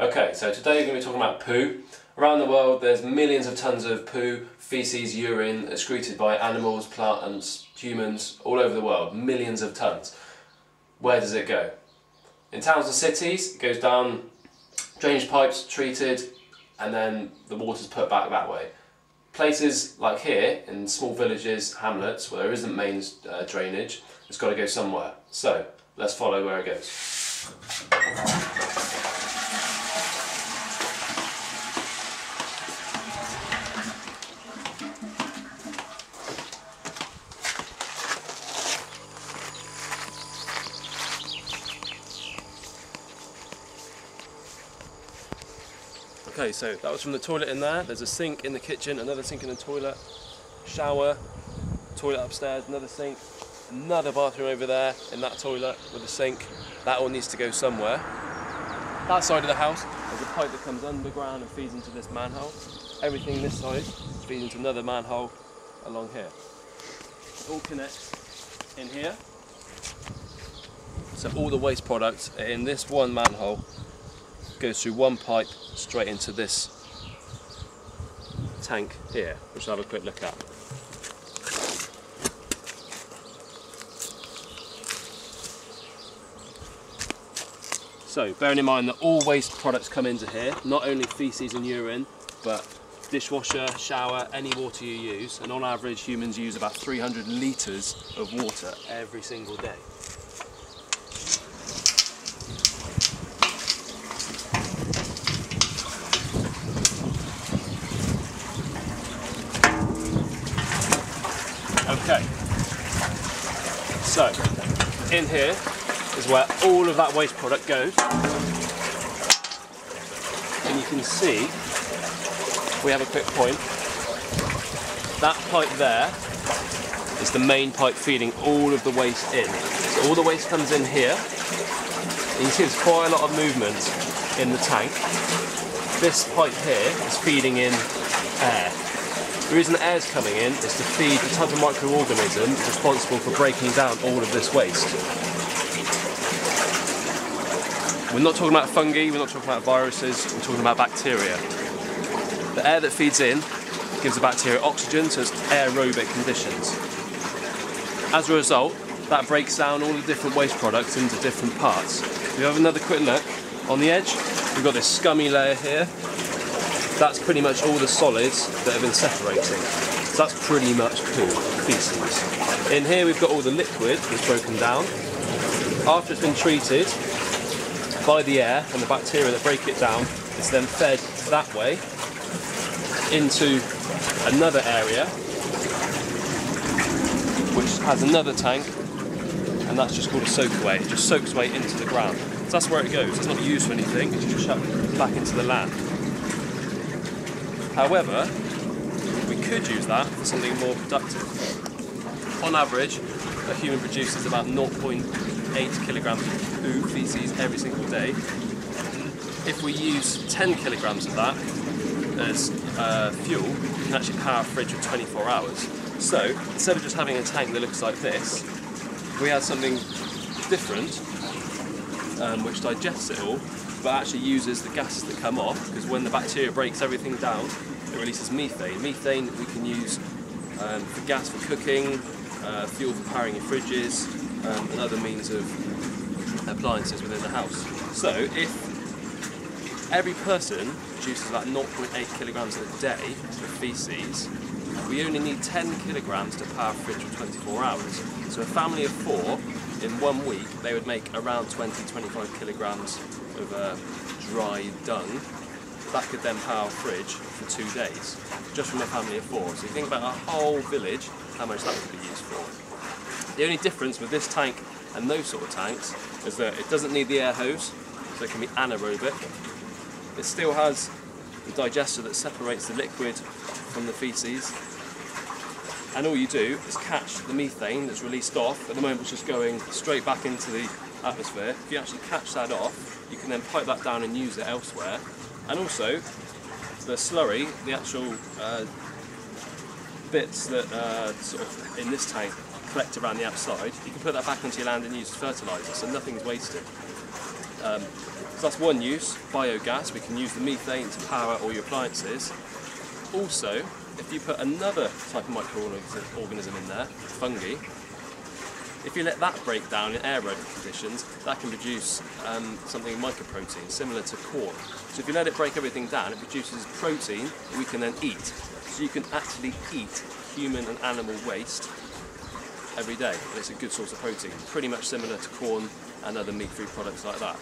Okay, so today we're going to be talking about poo. Around the world there's millions of tons of poo, faeces, urine excreted by animals, plants, humans, all over the world. Millions of tons. Where does it go? In towns and cities it goes down drainage pipes, treated, and then the water's put back that way. Places like here, in small villages, hamlets, where there isn't main drainage, it's got to go somewhere. So let's follow where it goes. Okay, so that was from the toilet in there. There's a sink in the kitchen, another sink in the toilet, shower, toilet upstairs, another sink, another bathroom over there in that toilet with a sink. That all needs to go somewhere. That side of the house, there's a pipe that comes underground and feeds into this manhole. Everything this side feeds into another manhole along here. It all connects in here. So all the waste products are in this one manhole, goes through one pipe straight into this tank here, which I'll have a quick look at. So bearing in mind that all waste products come into here, not only faeces and urine, but dishwasher, shower, any water you use, and on average humans use about 300 litres of water every single day. Okay, so in here is where all of that waste product goes, and you can see we have a quick point. That pipe there is the main pipe feeding all of the waste in. So all the waste comes in here, and you see there's quite a lot of movement in the tank. This pipe here is feeding in air. The reason the air's coming in is to feed the type of microorganism responsible for breaking down all of this waste. We're not talking about fungi, we're not talking about viruses, we're talking about bacteria. The air that feeds in gives the bacteria oxygen, so it's aerobic conditions. As a result, that breaks down all the different waste products into different parts. If you have another quick look, on the edge we've got this scummy layer here. That's pretty much all the solids that have been separating. So that's pretty much poo, faeces. In here we've got all the liquid that's broken down. After it's been treated by the air and the bacteria that break it down, it's then fed that way into another area, which has another tank, and that's just called a soakaway. It just soaks away into the ground. So that's where it goes. It's not used for anything, it's just shut back into the land. However, we could use that for something more productive. On average, a human produces about 0.8 kilograms of poo, faeces every single day. If we use 10 kilograms of that as fuel, we can actually power a fridge for 24 hours. So, instead of just having a tank that looks like this, we had something different, which digests it all, but actually uses the gases that come off, because when the bacteria breaks everything down, it releases methane. Methane we can use for gas for cooking, fuel for powering your fridges, and other means of appliances within the house. So if every person produces about 0.8 kilograms a day of faeces, we only need 10 kilograms to power a fridge for 24 hours. So a family of four, in 1 week, they would make around 20-25 kilograms of dry dung. That could then power a fridge for 2 days, just from a family of four. So you think about a whole village, how much that would be used for. The only difference with this tank and those sort of tanks is that it doesn't need the air hose, so it can be anaerobic. It still has the digester that separates the liquid from the faeces, and all you do is catch the methane that's released off. At the moment it's just going straight back into the atmosphere. If you actually catch that off, you can then pipe that down and use it elsewhere. And also, the slurry, the actual bits that sort of in this tank collect around the outside, you can put that back onto your land and use as fertiliser, so nothing's wasted. So that's one use, biogas. We can use the methane to power all your appliances. Also, if you put another type of microorganism in there, fungi, if you let that break down in aerobic conditions, that can produce something mycoprotein, similar to corn. So if you let it break everything down, it produces protein that we can then eat. So you can actually eat human and animal waste every day, and it's a good source of protein, pretty much similar to corn and other meat-free products like that.